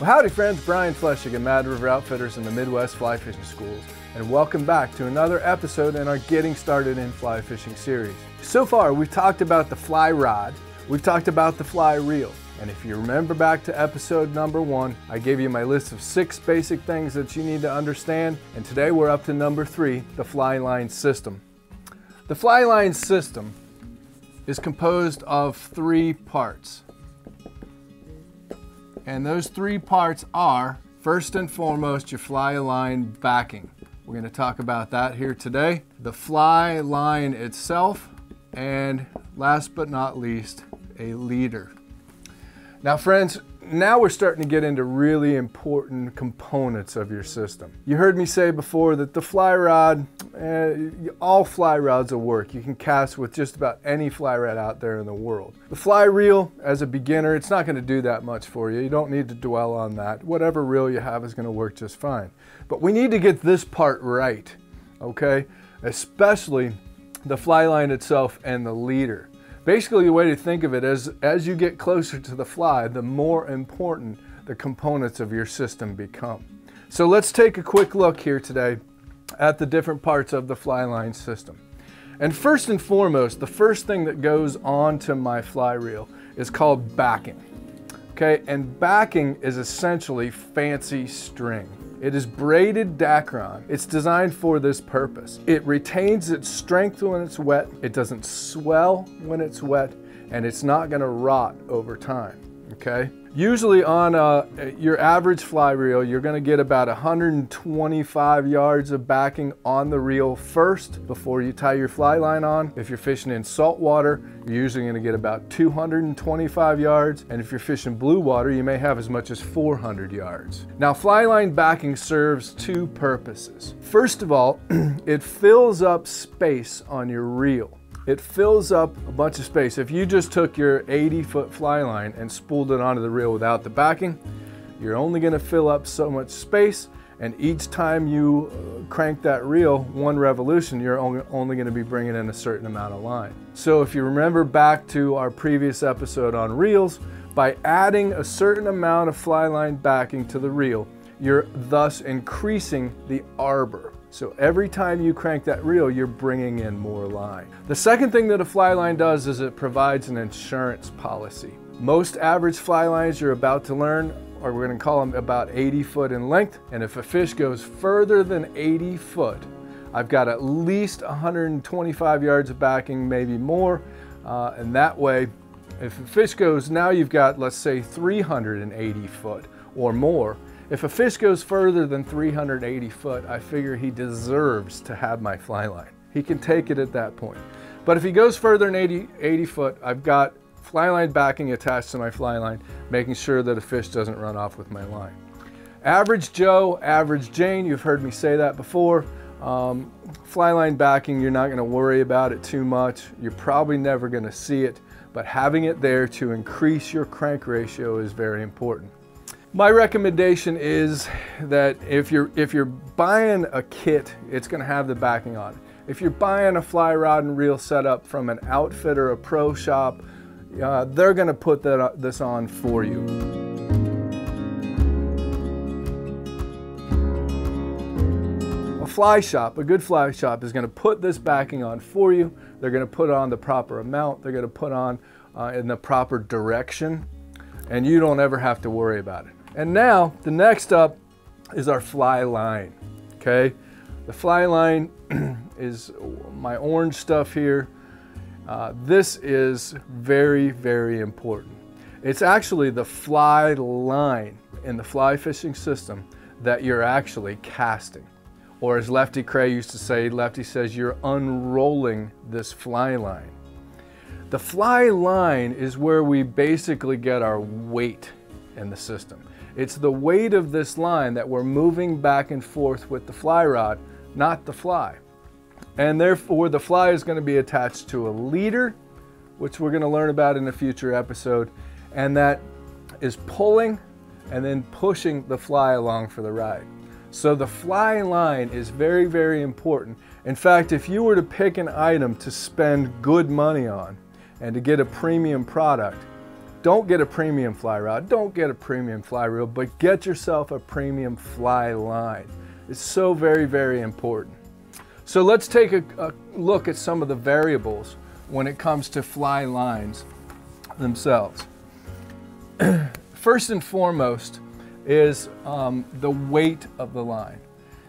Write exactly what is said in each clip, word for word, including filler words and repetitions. Well, howdy friends, Brian Flechsig and Mad River Outfitters in the Midwest Fly Fishing Schools, and welcome back to another episode in our Getting Started in Fly Fishing series. So far, we've talked about the fly rod, we've talked about the fly reel, and if you remember back to episode number one, I gave you my list of six basic things that you need to understand, and today we're up to number three, the fly line system. The fly line system is composed of three parts. And those three parts are, first and foremost, your fly line backing. We're going to talk about that here today. The fly line itself, and last but not least, a leader. Now friends, now we're starting to get into really important components of your system. You heard me say before that the fly rod, eh, all fly rods will work. You can cast with just about any fly rod out there in the world. The fly reel, as a beginner, it's not going to do that much for you. You don't need to dwell on that. Whatever reel you have is going to work just fine. But we need to get this part right, okay? Especially the fly line itself and the leader. Basically, the way to think of it is, as you get closer to the fly, the more important the components of your system become. So let's take a quick look here today at the different parts of the fly line system. And first and foremost, the first thing that goes onto my fly reel is called backing. Okay, and backing is essentially fancy string. It is braided dacron. It's designed for this purpose. It retains its strength when it's wet, it doesn't swell when it's wet, and it's not gonna rot over time, okay? Usually on a, your average fly reel, you're gonna get about one hundred twenty-five yards of backing on the reel first before you tie your fly line on. If you're fishing in salt water, you're usually gonna get about two hundred twenty-five yards. And if you're fishing blue water, you may have as much as four hundred yards. Now, fly line backing serves two purposes. First of all, it fills up space on your reel. It fills up a bunch of space. If you just took your eighty foot fly line and spooled it onto the reel without the backing, you're only gonna fill up so much space, and each time you crank that reel one revolution, you're only gonna be bringing in a certain amount of line. So if you remember back to our previous episode on reels, by adding a certain amount of fly line backing to the reel, you're thus increasing the arbor. So every time you crank that reel, you're bringing in more line. The second thing that a fly line does is it provides an insurance policy. Most average fly lines you're about to learn, or we're gonna call them about eighty foot in length, and if a fish goes further than eighty foot, I've got at least one hundred twenty-five yards of backing, maybe more, uh, and that way, if a fish goes, now you've got, let's say, three hundred eighty foot or more. If a fish goes further than three hundred eighty foot, I figure he deserves to have my fly line. He can take it at that point. But if he goes further than eighty foot, I've got fly line backing attached to my fly line, making sure that a fish doesn't run off with my line. Average Joe, average Jane, you've heard me say that before. Um, fly line backing, you're not gonna worry about it too much. You're probably never gonna see it, but having it there to increase your crank ratio is very important. My recommendation is that if you're, if you're buying a kit, it's gonna have the backing on it. If you're buying a fly rod and reel setup from an outfitter, a pro shop, uh, they're gonna put that, uh, this on for you. A fly shop, a good fly shop is gonna put this backing on for you. They're gonna put on the proper amount. They're gonna put on uh, in the proper direction, and you don't ever have to worry about it. And now, the next up is our fly line, okay? The fly line is my orange stuff here. Uh, this is very, very important. It's actually the fly line in the fly fishing system that you're actually casting. Or as Lefty Kreh used to say, Lefty says, you're unrolling this fly line. The fly line is where we basically get our weight in the system. It's the weight of this line that we're moving back and forth with the fly rod, not the fly. And therefore, the fly is going to be attached to a leader, which we're going to learn about in a future episode, and that is pulling and then pushing the fly along for the ride. So the fly line is very, very important. In fact, if you were to pick an item to spend good money on, and to get a premium product, Don't get a premium fly rod, don't get a premium fly reel, but get yourself a premium fly line. It's so very, very important. So let's take a, a look at some of the variables when it comes to fly lines themselves. First and foremost is um, the weight of the line.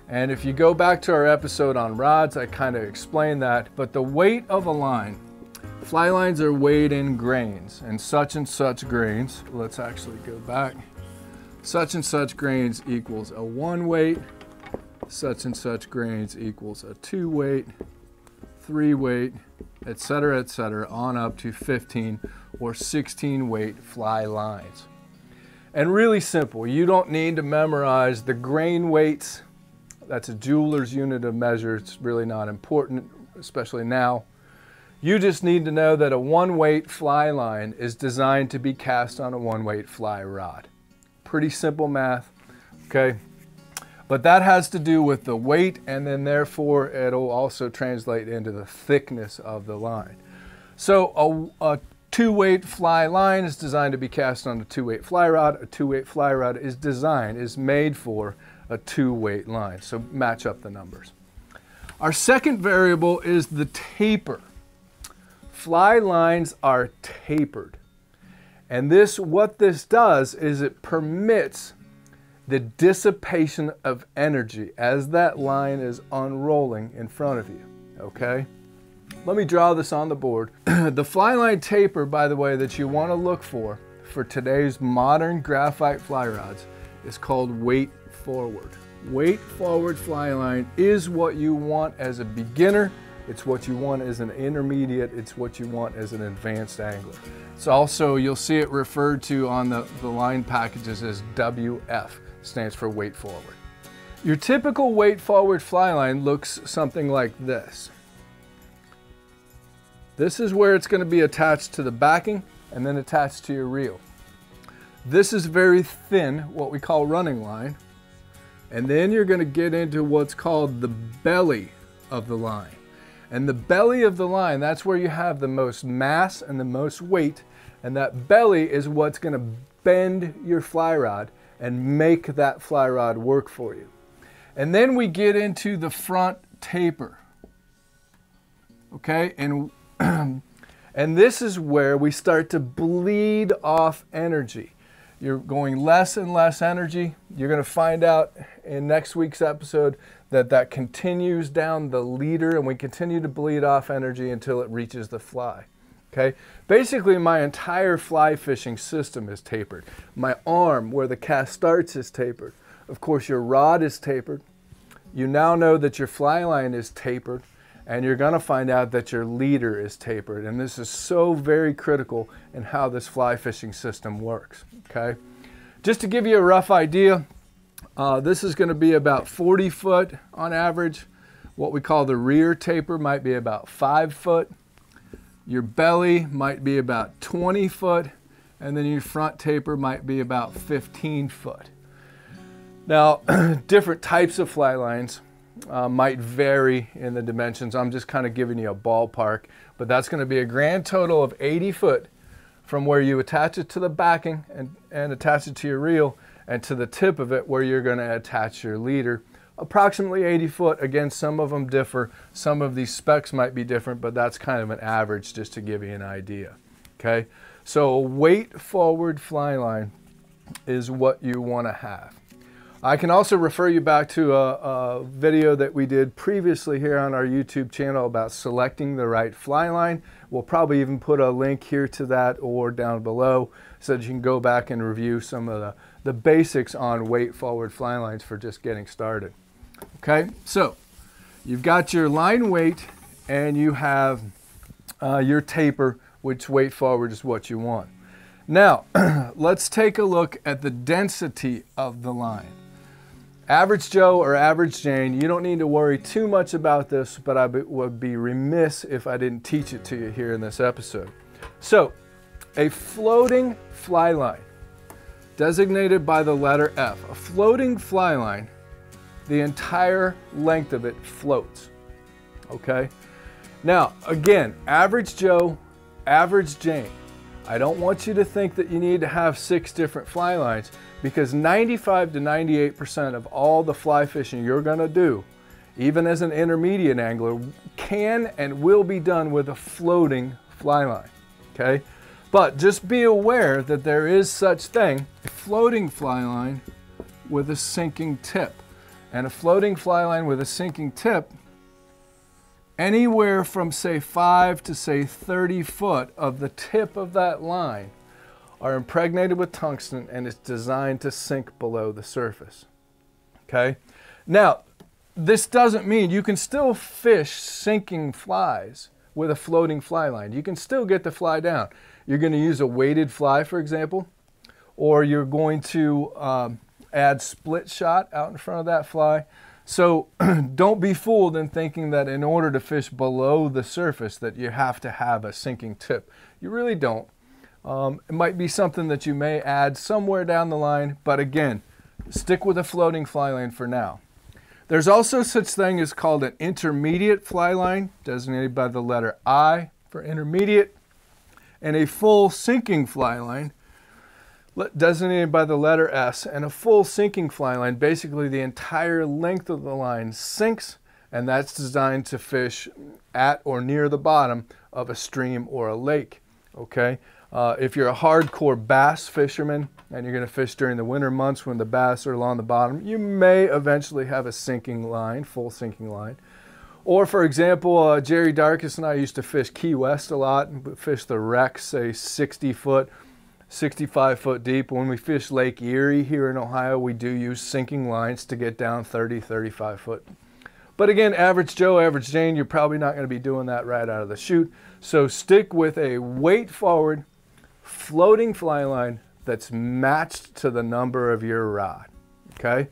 And if you go back to our episode on rods, I kind of explained that, but the weight of a line, fly lines are weighed in grains, and such and such grains, let's actually go back, such and such grains equals a one weight, such and such grains equals a two weight, three weight, etc., et cetera, on up to fifteen or sixteen weight fly lines. And really simple, you don't need to memorize the grain weights. That's a jeweler's unit of measure. It's really not important, especially now. You just need to know that a one-weight fly line is designed to be cast on a one-weight fly rod. Pretty simple math, okay? But that has to do with the weight, and then therefore it'll also translate into the thickness of the line. So a, a two-weight fly line is designed to be cast on a two-weight fly rod. A two-weight fly rod is designed, is made for a two-weight line. So match up the numbers. Our second variable is the taper. Fly lines are tapered. And this, what this does is it permits the dissipation of energy as that line is unrolling in front of you, okay? Let me draw this on the board. The fly line taper, by the way, that you want to look for for today's modern graphite fly rods is called weight forward. Weight forward fly line is what you want as a beginner. It's what you want as an intermediate. It's what you want as an advanced angler. It's also, you'll see it referred to on the, the line packages as W F. Stands for weight forward. Your typical weight forward fly line looks something like this. This is where it's going to be attached to the backing and then attached to your reel. This is very thin, what we call running line. And then you're going to get into what's called the belly of the line. And the belly of the line, that's where you have the most mass and the most weight. And that belly is what's going to bend your fly rod and make that fly rod work for you. And then we get into the front taper, okay? And, and this is where we start to bleed off energy. You're going less and less energy. You're gonna find out in next week's episode that that continues down the leader and we continue to bleed off energy until it reaches the fly. Okay, basically my entire fly fishing system is tapered. My arm where the cast starts is tapered. Of course, your rod is tapered. You now know that your fly line is tapered and you're gonna find out that your leader is tapered. And this is so very critical in how this fly fishing system works, okay? Just to give you a rough idea, uh, this is gonna be about forty foot on average. What we call the rear taper might be about five foot. Your belly might be about twenty foot, and then your front taper might be about fifteen foot. Now, different types of fly lines uh, might vary in the dimensions. I'm just kind of giving you a ballpark, but that's going to be a grand total of eighty foot from where you attach it to the backing and, and attach it to your reel and to the tip of it where you're going to attach your leader. Approximately eighty foot. Again, some of them differ. Some of these specs might be different, but that's kind of an average just to give you an idea. Okay, so a weight forward fly line is what you want to have. I can also refer you back to a, a video that we did previously here on our YouTube channel about selecting the right fly line. We'll probably even put a link here to that or down below so that you can go back and review some of the, the basics on weight forward fly lines for just getting started. Okay, so you've got your line weight and you have uh, your taper, which weight forward is what you want. Now, let's take a look at the density of the line. Average Joe or average Jane, you don't need to worry too much about this, but I would be remiss if I didn't teach it to you here in this episode. So, a floating fly line, designated by the letter F, a floating fly line, the entire length of it floats, okay? Now, again, average Joe, average Jane. I don't want you to think that you need to have six different fly lines, because ninety-five to ninety-eight percent of all the fly fishing you're gonna do, even as an intermediate angler, can and will be done with a floating fly line, okay? But just be aware that there is such thing, a floating fly line with a sinking tip. And a floating fly line with a sinking tip, anywhere from say five to say thirty foot of the tip of that line are impregnated with tungsten, and it's designed to sink below the surface, okay? Now, this doesn't mean you can still fish sinking flies with a floating fly line. You can still get the fly down. You're going to use a weighted fly, for example, or you're going to um, add split shot out in front of that fly. So don't be fooled in thinking that in order to fish below the surface that you have to have a sinking tip. You really don't. Um, it might be something that you may add somewhere down the line, but again, stick with a floating fly line for now. There's also such thing as called an intermediate fly line, designated by the letter I for intermediate, and a full sinking fly line, designated by the letter S. And a full sinking fly line, basically the entire length of the line sinks, and that's designed to fish at or near the bottom of a stream or a lake, okay? Uh, if you're a hardcore bass fisherman and you're going to fish during the winter months when the bass are along the bottom, you may eventually have a sinking line, full sinking line. Or for example, uh, Jerry Darkus and I used to fish Key West a lot, and fish the wrecks, say sixty foot, sixty-five foot deep. When we fish Lake Erie here in Ohio, we do use sinking lines to get down thirty, thirty-five foot. But again, average Joe, average Jane, you're probably not going to be doing that right out of the chute. So stick with a weight forward, floating fly line that's matched to the number of your rod, okay?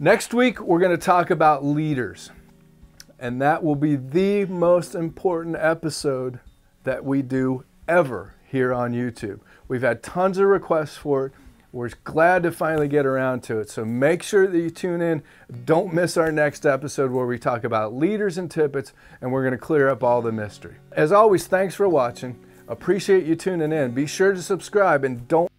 Next week, we're going to talk about leaders, and that will be the most important episode that we do ever here on YouTube. We've had tons of requests for it. We're glad to finally get around to it, so make sure that you tune in. Don't miss our next episode where we talk about leaders and tippets, and we're going to clear up all the mystery. As always, thanks for watching. Appreciate you tuning in. Be sure to subscribe and don't